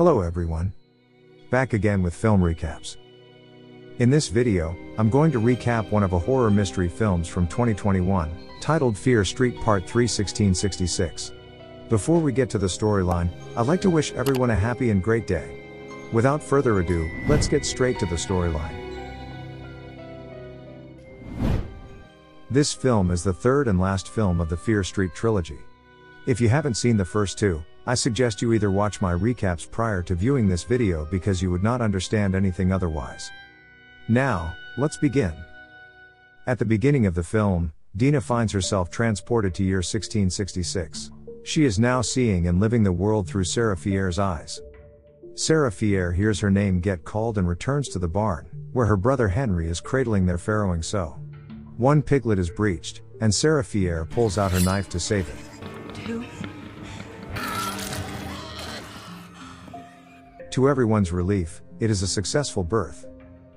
Hello everyone. Back again with film recaps. In this video, I'm going to recap one of a horror mystery films from 2021, titled Fear Street Part 3 1666. Before we get to the storyline, I'd like to wish everyone a happy and great day. Without further ado, let's get straight to the storyline. This film is the third and last film of the Fear Street trilogy. If you haven't seen the first two, I suggest you either watch my recaps prior to viewing this video because you would not understand anything otherwise. Now, let's begin. At the beginning of the film, Dina finds herself transported to year 1666. She is now seeing and living the world through Sarah Fier's eyes. Sarah Fier hears her name get called and returns to the barn, where her brother Henry is cradling their farrowing sow. One piglet is breached, and Sarah Fier pulls out her knife to save it. To everyone's relief, it is a successful birth.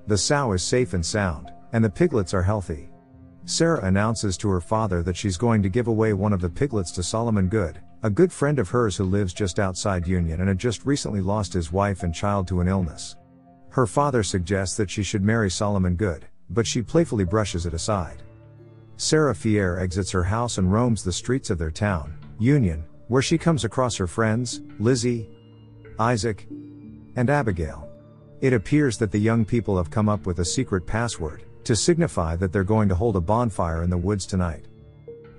The sow is safe and sound, and the piglets are healthy. Sarah announces to her father that she's going to give away one of the piglets to Solomon Goode, a good friend of hers who lives just outside Union and had just recently lost his wife and child to an illness. Her father suggests that she should marry Solomon Goode, but she playfully brushes it aside. Sarah Fier exits her house and roams the streets of their town, Union, where she comes across her friends, Lizzie, Isaac, and Abigail. It appears that the young people have come up with a secret password, to signify that they're going to hold a bonfire in the woods tonight.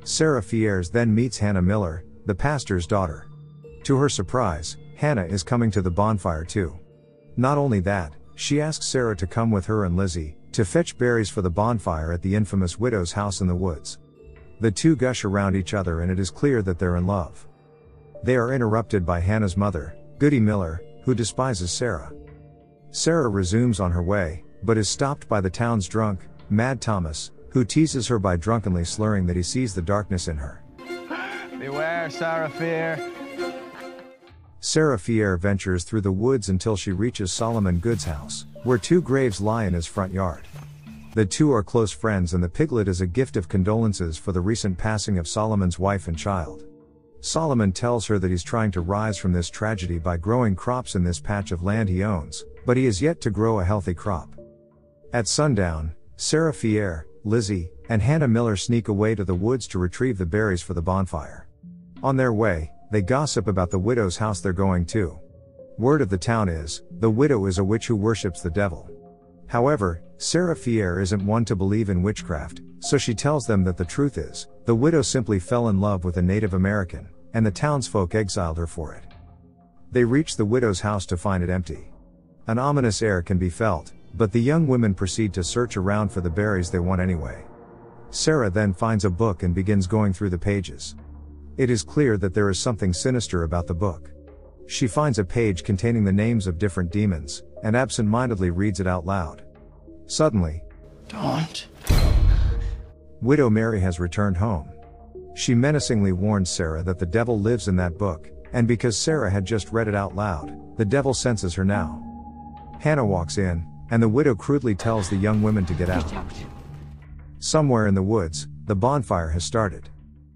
Sarah Fiers then meets Hannah Miller, the pastor's daughter. To her surprise, Hannah is coming to the bonfire too. Not only that, she asks Sarah to come with her and Lizzie, to fetch berries for the bonfire at the infamous widow's house in the woods. The two gush around each other and it is clear that they're in love. They are interrupted by Hannah's mother, Goody Miller, who despises Sarah. Sarah resumes on her way, but is stopped by the town's drunk, Mad Thomas, who teases her by drunkenly slurring that he sees the darkness in her. Beware, Sarah Fier. Sarah Fier ventures through the woods until she reaches Solomon Goode's house, where two graves lie in his front yard. The two are close friends and the piglet is a gift of condolences for the recent passing of Solomon's wife and child. Solomon tells her that he's trying to rise from this tragedy by growing crops in this patch of land he owns, but he is yet to grow a healthy crop. At sundown, Sarah Fier, Lizzie, and Hannah Miller sneak away to the woods to retrieve the berries for the bonfire. On their way, they gossip about the widow's house they're going to. Word of the town is, the widow is a witch who worships the devil. However, Sarah Fier isn't one to believe in witchcraft, so she tells them that the truth is, the widow simply fell in love with a Native American, and the townsfolk exiled her for it. They reach the widow's house to find it empty. An ominous air can be felt, but the young women proceed to search around for the berries they want anyway. Sarah then finds a book and begins going through the pages. It is clear that there is something sinister about the book. She finds a page containing the names of different demons, and absent-mindedly reads it out loud. Suddenly, "Don't." Widow Mary has returned home. She menacingly warns Sarah that the devil lives in that book, and because Sarah had just read it out loud, the devil senses her now. Hannah walks in, and the widow crudely tells the young women to get out. Somewhere in the woods, the bonfire has started.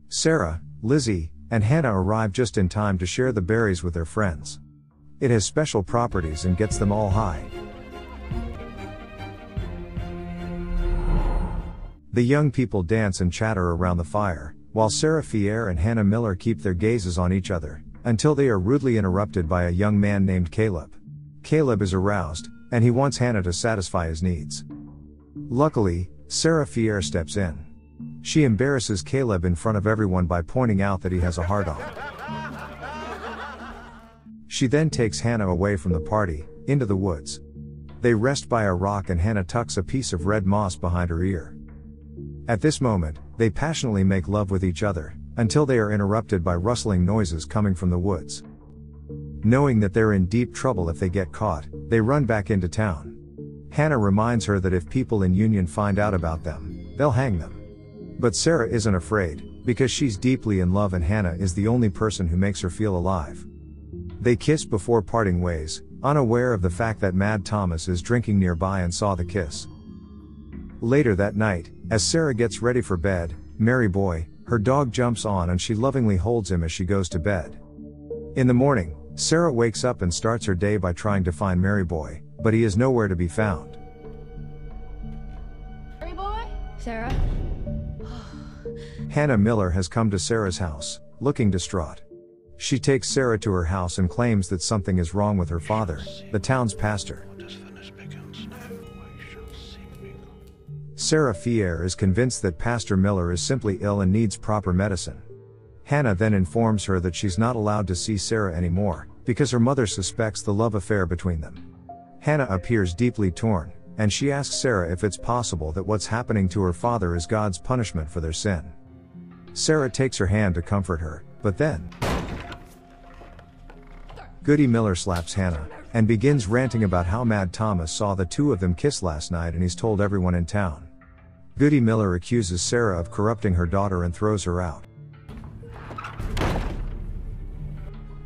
Sarah, Lizzie, and Hannah arrive just in time to share the berries with their friends. It has special properties and gets them all high. The young people dance and chatter around the fire, while Sarah Fier and Hannah Miller keep their gazes on each other, until they are rudely interrupted by a young man named Caleb. Caleb is aroused, and he wants Hannah to satisfy his needs. Luckily, Sarah Fier steps in. She embarrasses Caleb in front of everyone by pointing out that he has a hard-on. She then takes Hannah away from the party, into the woods. They rest by a rock and Hannah tucks a piece of red moss behind her ear. At this moment, they passionately make love with each other, until they are interrupted by rustling noises coming from the woods. Knowing that they're in deep trouble if they get caught, they run back into town. Hannah reminds her that if people in Union find out about them, they'll hang them. But Sarah isn't afraid, because she's deeply in love and Hannah is the only person who makes her feel alive. They kiss before parting ways, unaware of the fact that Mad Thomas is drinking nearby and saw the kiss. Later that night, as Sarah gets ready for bed, Merry Boy, her dog, jumps on and she lovingly holds him as she goes to bed. In the morning, Sarah wakes up and starts her day by trying to find Merry Boy, but he is nowhere to be found. Merry Boy? Sarah? Hannah Miller has come to Sarah's house, looking distraught. She takes Sarah to her house and claims that something is wrong with her father, the town's pastor. Sarah Fier is convinced that Pastor Miller is simply ill and needs proper medicine. Hannah then informs her that she's not allowed to see Sarah anymore, because her mother suspects the love affair between them. Hannah appears deeply torn, and she asks Sarah if it's possible that what's happening to her father is God's punishment for their sin. Sarah takes her hand to comfort her, but then Goody Miller slaps Hannah, and begins ranting about how Mad Thomas saw the two of them kiss last night and he's told everyone in town. Goody Miller accuses Sarah of corrupting her daughter and throws her out.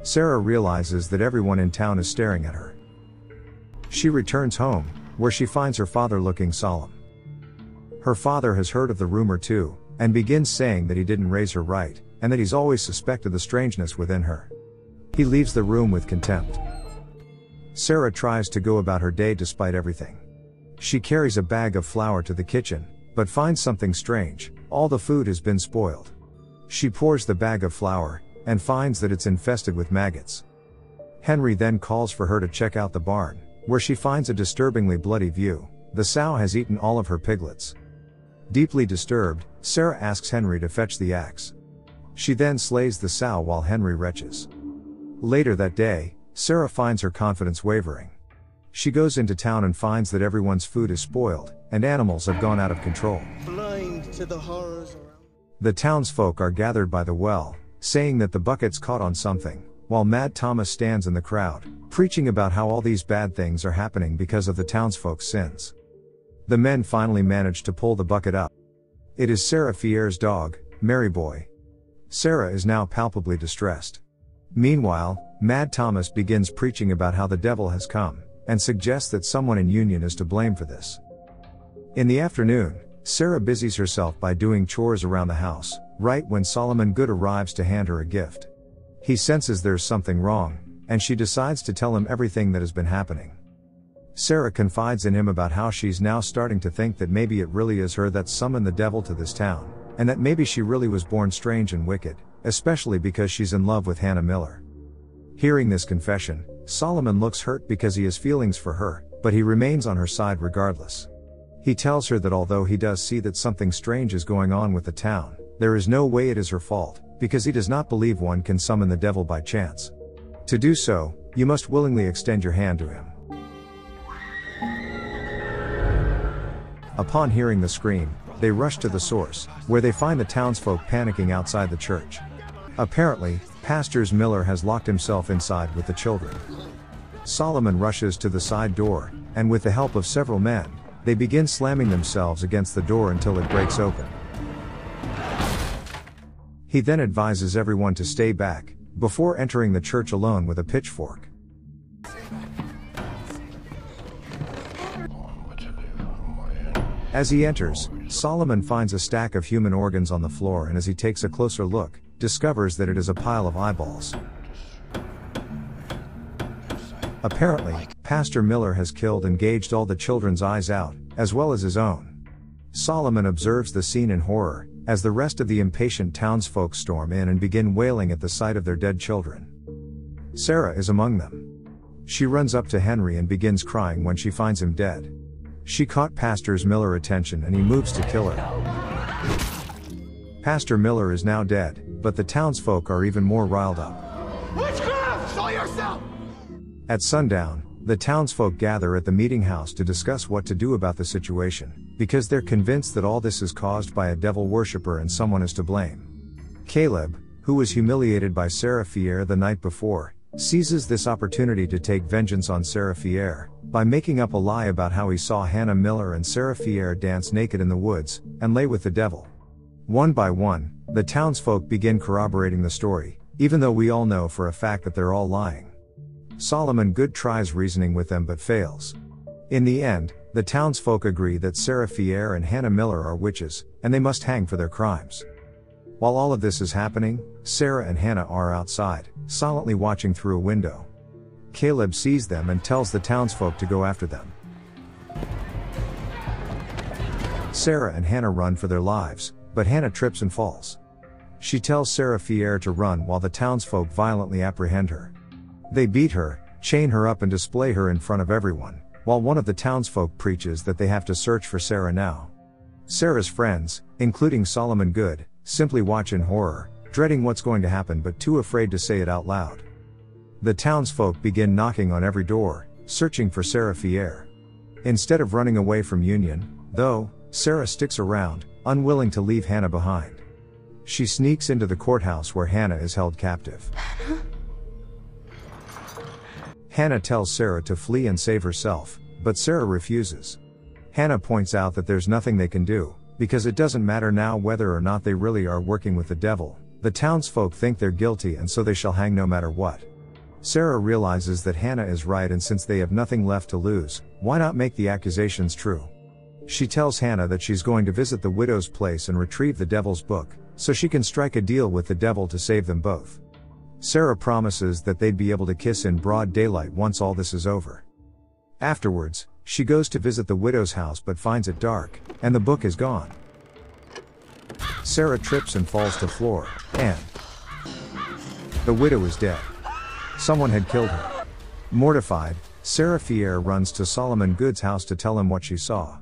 Sarah realizes that everyone in town is staring at her. She returns home, where she finds her father looking solemn. Her father has heard of the rumor too, and begins saying that he didn't raise her right, and that he's always suspected the strangeness within her. He leaves the room with contempt. Sarah tries to go about her day despite everything. She carries a bag of flour to the kitchen, but finds something strange, all the food has been spoiled. She pours the bag of flour, and finds that it's infested with maggots. Henry then calls for her to check out the barn, where she finds a disturbingly bloody view, the sow has eaten all of her piglets. Deeply disturbed, Sarah asks Henry to fetch the axe. She then slays the sow while Henry retches. Later that day, Sarah finds her confidence wavering. She goes into town and finds that everyone's food is spoiled, and animals have gone out of control. Blind to the horrors around. The townsfolk are gathered by the well, saying that the bucket's caught on something, while Mad Thomas stands in the crowd, preaching about how all these bad things are happening because of the townsfolk's sins. The men finally manage to pull the bucket up. It is Sarah Fier's dog, Merry Boy. Sarah is now palpably distressed. Meanwhile, Mad Thomas begins preaching about how the devil has come, and suggests that someone in Union is to blame for this. In the afternoon, Sarah busies herself by doing chores around the house, right when Solomon Goode arrives to hand her a gift. He senses there's something wrong, and she decides to tell him everything that has been happening. Sarah confides in him about how she's now starting to think that maybe it really is her that summoned the devil to this town, and that maybe she really was born strange and wicked, especially because she's in love with Hannah Miller. Hearing this confession, Solomon looks hurt because he has feelings for her, but he remains on her side regardless. He tells her that although he does see that something strange is going on with the town, there is no way it is her fault, because he does not believe one can summon the devil by chance. To do so, you must willingly extend your hand to him. Upon hearing the scream, they rush to the source, where they find the townsfolk panicking outside the church. Apparently, Pastor Miller has locked himself inside with the children. Solomon rushes to the side door, and with the help of several men, they begin slamming themselves against the door until it breaks open. He then advises everyone to stay back, before entering the church alone with a pitchfork. As he enters, Solomon finds a stack of human organs on the floor, and as he takes a closer look, discovers that it is a pile of eyeballs. Apparently, Pastor Miller has killed and gouged all the children's eyes out, as well as his own. Solomon observes the scene in horror, as the rest of the impatient townsfolk storm in and begin wailing at the sight of their dead children. Sarah is among them. She runs up to Henry and begins crying when she finds him dead. She caught Pastor Miller's attention and he moves to kill her. Pastor Miller is now dead, but the townsfolk are even more riled up. Witchcraft! Show yourself! At sundown, the townsfolk gather at the meeting house to discuss what to do about the situation, because they're convinced that all this is caused by a devil worshipper and someone is to blame. Caleb, who was humiliated by Sarah Fier the night before, seizes this opportunity to take vengeance on Sarah Fier, by making up a lie about how he saw Hannah Miller and Sarah Fier dance naked in the woods, and lay with the devil. One by one, the townsfolk begin corroborating the story, even though we all know for a fact that they're all lying. Solomon Goode tries reasoning with them but fails. In the end, the townsfolk agree that Sarah Fier and Hannah Miller are witches, and they must hang for their crimes. While all of this is happening, Sarah and Hannah are outside, silently watching through a window. Caleb sees them and tells the townsfolk to go after them. Sarah and Hannah run for their lives, but Hannah trips and falls. She tells Sarah Fier to run while the townsfolk violently apprehend her. They beat her, chain her up and display her in front of everyone, while one of the townsfolk preaches that they have to search for Sarah now. Sarah's friends, including Solomon Goode, simply watch in horror, dreading what's going to happen but too afraid to say it out loud. The townsfolk begin knocking on every door, searching for Sarah Fier. Instead of running away from Union, though, Sarah sticks around, unwilling to leave Hannah behind. She sneaks into the courthouse where Hannah is held captive. Hannah tells Sarah to flee and save herself, but Sarah refuses. Hannah points out that there's nothing they can do, because it doesn't matter now whether or not they really are working with the devil. The townsfolk think they're guilty and so they shall hang no matter what. Sarah realizes that Hannah is right, and since they have nothing left to lose, why not make the accusations true? She tells Hannah that she's going to visit the widow's place and retrieve the devil's book, so she can strike a deal with the devil to save them both. Sarah promises that they'd be able to kiss in broad daylight once all this is over. Afterwards, she goes to visit the widow's house but finds it dark, and the book is gone. Sarah trips and falls to the floor, and the widow is dead. Someone had killed her. Mortified, Sarah Fier runs to Solomon Goode's house to tell him what she saw.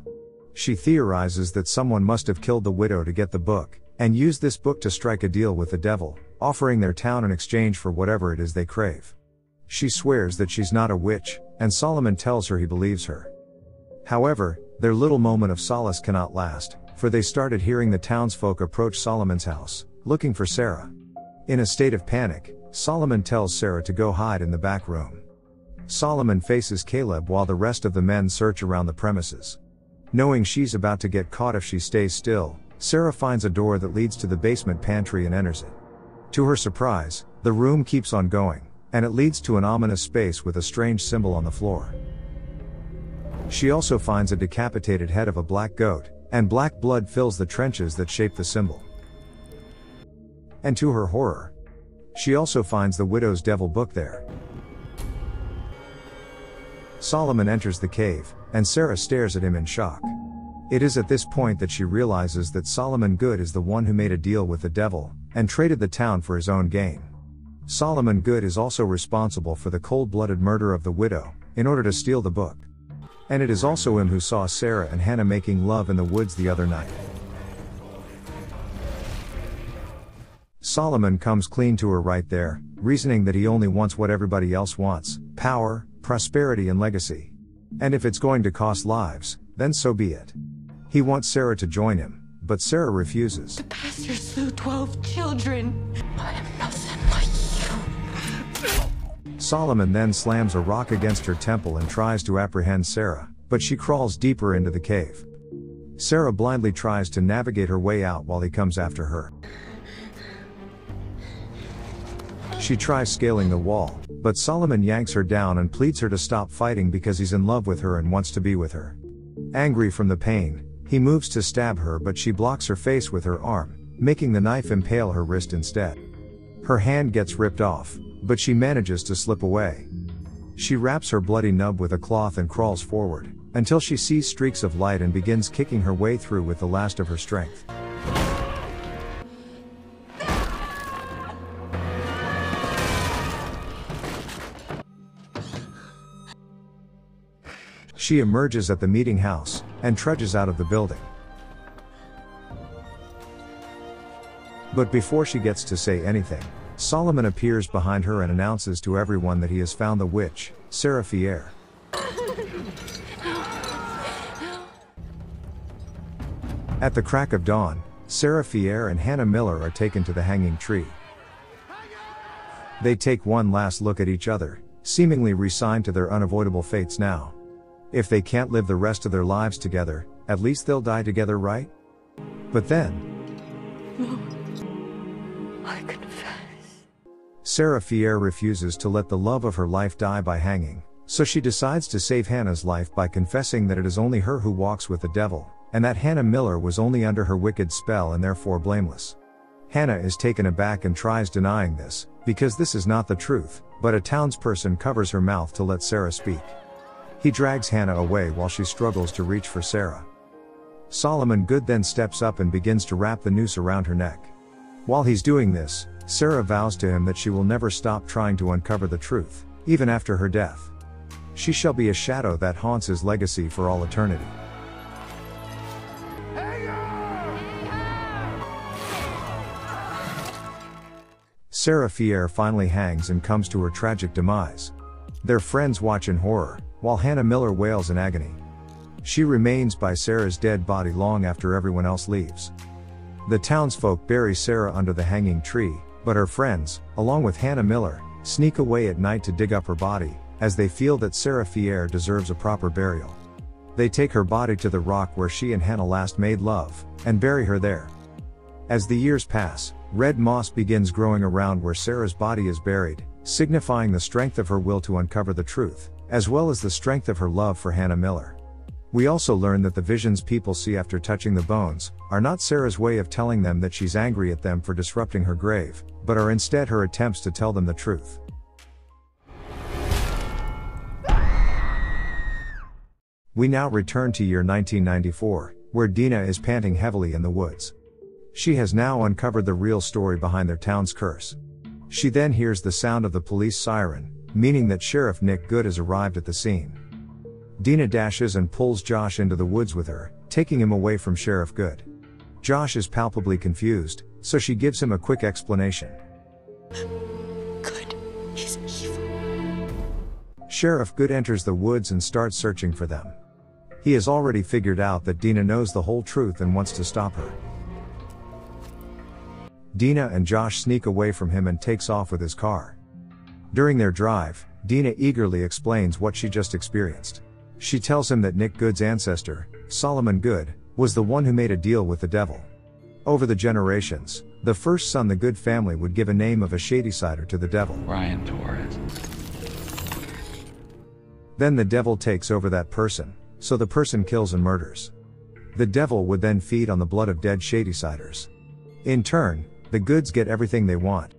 She theorizes that someone must have killed the widow to get the book, and use this book to strike a deal with the devil, offering their town in exchange for whatever it is they crave. She swears that she's not a witch, and Solomon tells her he believes her. However, their little moment of solace cannot last, for they started hearing the townsfolk approach Solomon's house, looking for Sarah. In a state of panic, Solomon tells Sarah to go hide in the back room. Solomon faces Caleb while the rest of the men search around the premises. Knowing she's about to get caught if she stays still, Sarah finds a door that leads to the basement pantry and enters it. To her surprise, the room keeps on going, and it leads to an ominous space with a strange symbol on the floor. She also finds a decapitated head of a black goat, and black blood fills the trenches that shape the symbol. And to her horror, she also finds the widow's devil book there. Solomon enters the cave, and Sarah stares at him in shock. It is at this point that she realizes that Solomon Goode is the one who made a deal with the devil, and traded the town for his own gain. Solomon Goode is also responsible for the cold-blooded murder of the widow, in order to steal the book. And it is also him who saw Sarah and Hannah making love in the woods the other night. Solomon comes clean to her right there, reasoning that he only wants what everybody else wants: power, prosperity and legacy. And if it's going to cost lives, then so be it. He wants Sarah to join him, but Sarah refuses. The pastor slew 12 children. I am nothing like you. Solomon then slams a rock against her temple and tries to apprehend Sarah, but she crawls deeper into the cave. Sarah blindly tries to navigate her way out while he comes after her. She tries scaling the wall, but Solomon yanks her down and pleads her to stop fighting because he's in love with her and wants to be with her. Angry from the pain, he moves to stab her, but she blocks her face with her arm, making the knife impale her wrist instead. Her hand gets ripped off, but she manages to slip away. She wraps her bloody nub with a cloth and crawls forward, until she sees streaks of light and begins kicking her way through with the last of her strength. She emerges at the meeting house, and trudges out of the building. But before she gets to say anything, Solomon appears behind her and announces to everyone that he has found the witch, Sarah Fier. At the crack of dawn, Sarah Fier and Hannah Miller are taken to the hanging tree. They take one last look at each other, seemingly resigned to their unavoidable fates now. If they can't live the rest of their lives together, at least they'll die together, right? But then... Lord, I confess. Sarah Fier refuses to let the love of her life die by hanging, so she decides to save Hannah's life by confessing that it is only her who walks with the devil, and that Hannah Miller was only under her wicked spell and therefore blameless. Hannah is taken aback and tries denying this, because this is not the truth, but a townsperson covers her mouth to let Sarah speak. He drags Hannah away while she struggles to reach for Sarah. Solomon Goode then steps up and begins to wrap the noose around her neck. While he's doing this, Sarah vows to him that she will never stop trying to uncover the truth, even after her death. She shall be a shadow that haunts his legacy for all eternity. Sarah Fier finally hangs and comes to her tragic demise. Their friends watch in horror, while Hannah Miller wails in agony. She remains by Sarah's dead body long after everyone else leaves. The townsfolk bury Sarah under the hanging tree, but her friends, along with Hannah Miller, sneak away at night to dig up her body, as they feel that Sarah Fier deserves a proper burial. They take her body to the rock where she and Hannah last made love, and bury her there. As the years pass, red moss begins growing around where Sarah's body is buried, signifying the strength of her will to uncover the truth, as well as the strength of her love for Hannah Miller. We also learn that the visions people see after touching the bones are not Sarah's way of telling them that she's angry at them for disrupting her grave, but are instead her attempts to tell them the truth. We now return to year 1994, where Dina is panting heavily in the woods. She has now uncovered the real story behind their town's curse. She then hears the sound of the police siren, meaning that Sheriff Nick Goode has arrived at the scene. Dina dashes and pulls Josh into the woods with her, taking him away from Sheriff Goode. Josh is palpably confused, so she gives him a quick explanation. Goode is evil. Sheriff Goode enters the woods and starts searching for them. He has already figured out that Dina knows the whole truth and wants to stop her. Dina and Josh sneak away from him and takes off with his car. During their drive, Dina eagerly explains what she just experienced. She tells him that Nick Goode's ancestor, Solomon Goode, was the one who made a deal with the devil. Over the generations, the first son the Goode family would give a name of a Shadysider to the devil. Ryan Torres. Then the devil takes over that person, so the person kills and murders. The devil would then feed on the blood of dead Shadysiders. In turn, the Goodes get everything they want.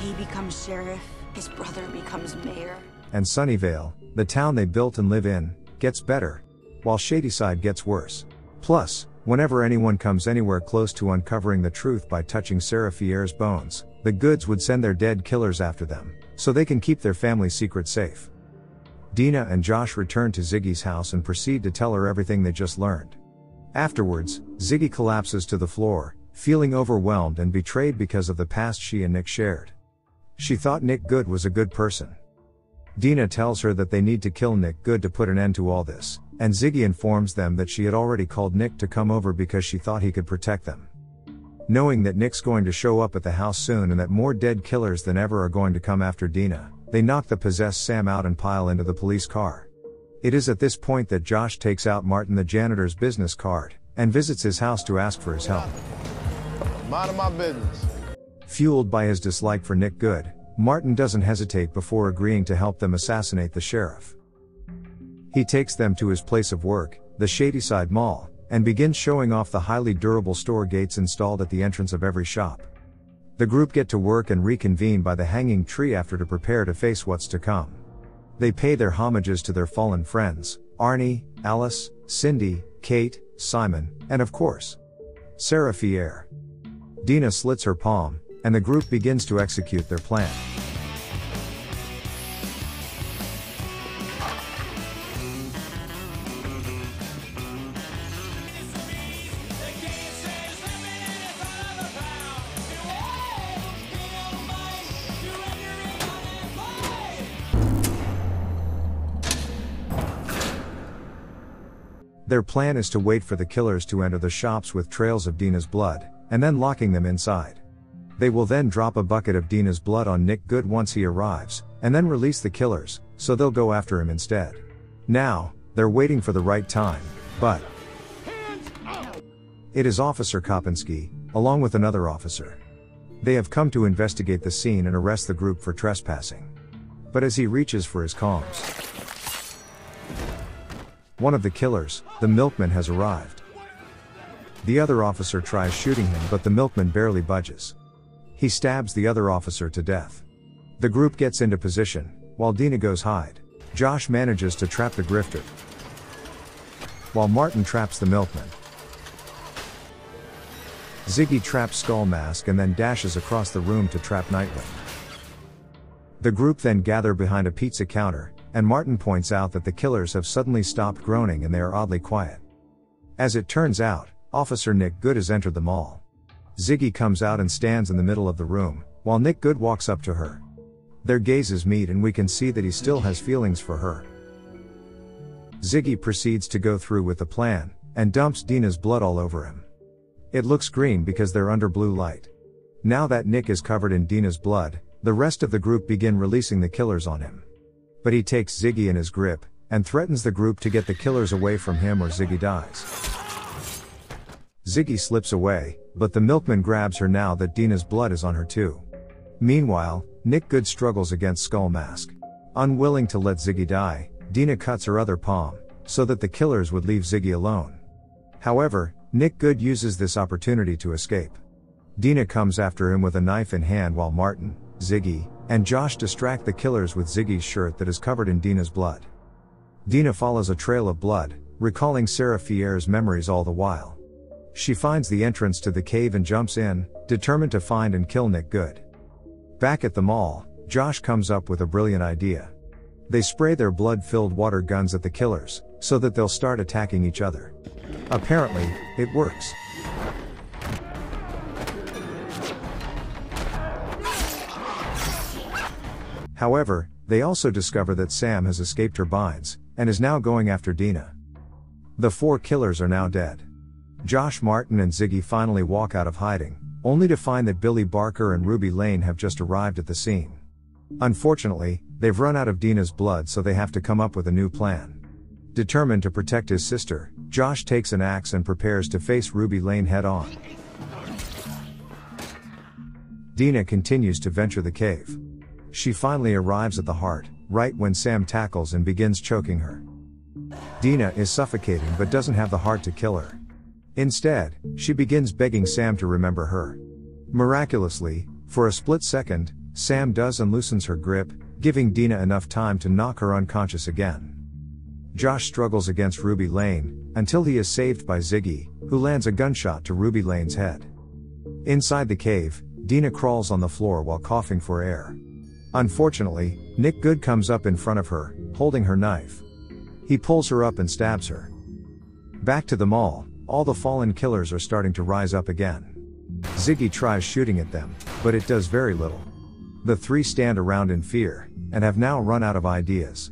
He becomes sheriff, his brother becomes mayor. And Sunnyvale, the town they built and live in, gets better, while Shadyside gets worse. Plus, whenever anyone comes anywhere close to uncovering the truth by touching Sarah Fier's bones, the Goodes would send their dead killers after them, so they can keep their family secret safe. Dina and Josh return to Ziggy's house and proceed to tell her everything they just learned. Afterwards, Ziggy collapses to the floor, feeling overwhelmed and betrayed because of the past she and Nick shared. She thought Nick Goode was a good person. Dina tells her that they need to kill Nick Goode to put an end to all this, and Ziggy informs them that she had already called Nick to come over because she thought he could protect them. Knowing that Nick's going to show up at the house soon and that more dead killers than ever are going to come after Dina, they knock the possessed Sam out and pile into the police car. It is at this point that Josh takes out Martin the janitor's business card, and visits his house to ask for his help. Mind my business. Fueled by his dislike for Nick Goode, Martin doesn't hesitate before agreeing to help them assassinate the sheriff. He takes them to his place of work, the Shadyside Mall, and begins showing off the highly durable store gates installed at the entrance of every shop. The group get to work and reconvene by the hanging tree after to prepare to face what's to come. They pay their homages to their fallen friends, Arnie, Alice, Cindy, Kate, Simon, and of course, Sarah Fier. Dina slits her palm, and the group begins to execute their plan. Their plan is to wait for the killers to enter the shops with trails of Dina's blood, and then locking them inside. They will then drop a bucket of Dina's blood on Nick Goode once he arrives, and then release the killers, so they'll go after him instead. Now, they're waiting for the right time, but it is Officer Kopinski, along with another officer. They have come to investigate the scene and arrest the group for trespassing. But as he reaches for his comms, one of the killers, the milkman, has arrived. The other officer tries shooting him, but the milkman barely budges. He stabs the other officer to death. The group gets into position, while Dina goes hide. Josh manages to trap the grifter, while Martin traps the milkman. Ziggy traps Skull Mask and then dashes across the room to trap Nightwing. The group then gather behind a pizza counter, and Martin points out that the killers have suddenly stopped groaning and they are oddly quiet. As it turns out, Officer Nick Goode has entered the mall. Ziggy comes out and stands in the middle of the room, while Nick Goode walks up to her. Their gazes meet and we can see that he still has feelings for her. Ziggy proceeds to go through with the plan, and dumps Dina's blood all over him. It looks green because they're under blue light. Now that Nick is covered in Dina's blood, the rest of the group begin releasing the killers on him. But he takes Ziggy in his grip, and threatens the group to get the killers away from him or Ziggy dies. Ziggy slips away, but the milkman grabs her now that Dina's blood is on her too. Meanwhile, Nick Goode struggles against Skull Mask. Unwilling to let Ziggy die, Dina cuts her other palm, so that the killers would leave Ziggy alone. However, Nick Goode uses this opportunity to escape. Dina comes after him with a knife in hand while Martin, Ziggy, and Josh distract the killers with Ziggy's shirt that is covered in Dina's blood. Dina follows a trail of blood, recalling Sarah Fier's memories all the while. She finds the entrance to the cave and jumps in, determined to find and kill Nick Goode. Back at the mall, Josh comes up with a brilliant idea. They spray their blood-filled water guns at the killers, so that they'll start attacking each other. Apparently, it works. However, they also discover that Sam has escaped her binds, and is now going after Dina. The four killers are now dead. Josh, Martin and Ziggy finally walk out of hiding, only to find that Billy Barker and Ruby Lane have just arrived at the scene. Unfortunately, they've run out of Dina's blood, so they have to come up with a new plan. Determined to protect his sister, Josh takes an axe and prepares to face Ruby Lane head-on. Dina continues to venture the cave. She finally arrives at the heart, right when Sam tackles and begins choking her. Dina is suffocating but doesn't have the heart to kill her. Instead, she begins begging Sam to remember her. Miraculously, for a split second, Sam does and loosens her grip, giving Dina enough time to knock her unconscious again. Josh struggles against Ruby Lane, until he is saved by Ziggy, who lands a gunshot to Ruby Lane's head. Inside the cave, Dina crawls on the floor while coughing for air. Unfortunately, Nick Goode comes up in front of her, holding her knife. He pulls her up and stabs her. Back to the mall, all the fallen killers are starting to rise up again. Ziggy tries shooting at them, but it does very little. The three stand around in fear, and have now run out of ideas.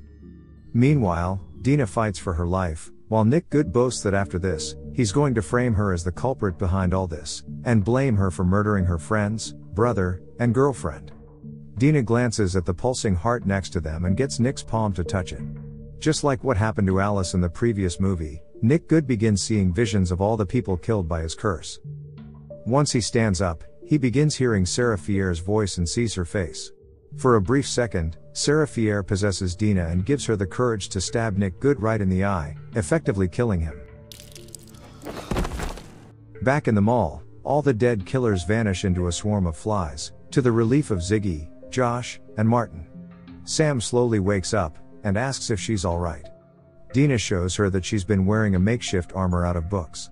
Meanwhile, Dina fights for her life, while Nick Goode boasts that after this, he's going to frame her as the culprit behind all this, and blame her for murdering her friends, brother, and girlfriend. Dina glances at the pulsing heart next to them and gets Nick's palm to touch it. Just like what happened to Alice in the previous movie, Nick Goode begins seeing visions of all the people killed by his curse. Once he stands up, he begins hearing Sarah Fier's voice and sees her face. For a brief second, Sarah Fier possesses Dina and gives her the courage to stab Nick Goode right in the eye, effectively killing him. Back in the mall, all the dead killers vanish into a swarm of flies, to the relief of Ziggy, Josh, and Martin. Sam slowly wakes up, and asks if she's alright. Dina shows her that she's been wearing a makeshift armor out of books.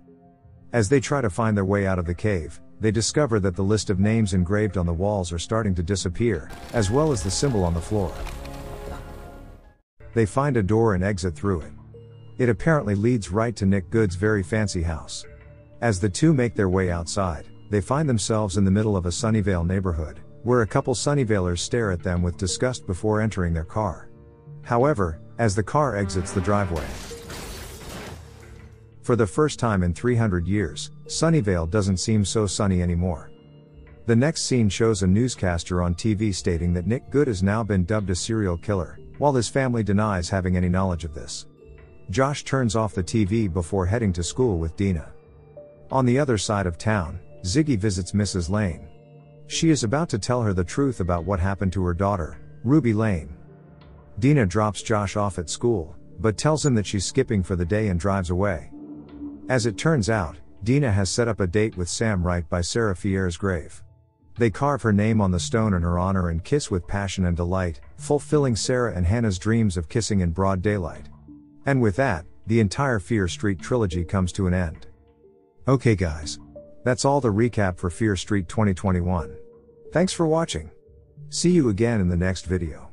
As they try to find their way out of the cave, they discover that the list of names engraved on the walls are starting to disappear, as well as the symbol on the floor. They find a door and exit through it. It apparently leads right to Nick Goode's very fancy house. As the two make their way outside, they find themselves in the middle of a Sunnyvale neighborhood, where a couple Sunnyvalers stare at them with disgust before entering their car. However, as the car exits the driveway, for the first time in 300 years, Sunnyvale doesn't seem so sunny anymore. The next scene shows a newscaster on TV stating that Nick Goode has now been dubbed a serial killer, while his family denies having any knowledge of this. Josh turns off the TV before heading to school with Dina. On the other side of town, Ziggy visits Mrs. Lane. She is about to tell her the truth about what happened to her daughter, Ruby Lane. Dina drops Josh off at school, but tells him that she's skipping for the day and drives away. As it turns out, Dina has set up a date with Sam right by Sarah Fier's grave. They carve her name on the stone in her honor and kiss with passion and delight, fulfilling Sarah and Hannah's dreams of kissing in broad daylight. And with that, the entire Fier Street trilogy comes to an end. Okay guys. That's all the recap for Fier Street 2021. Thanks for watching. See you again in the next video.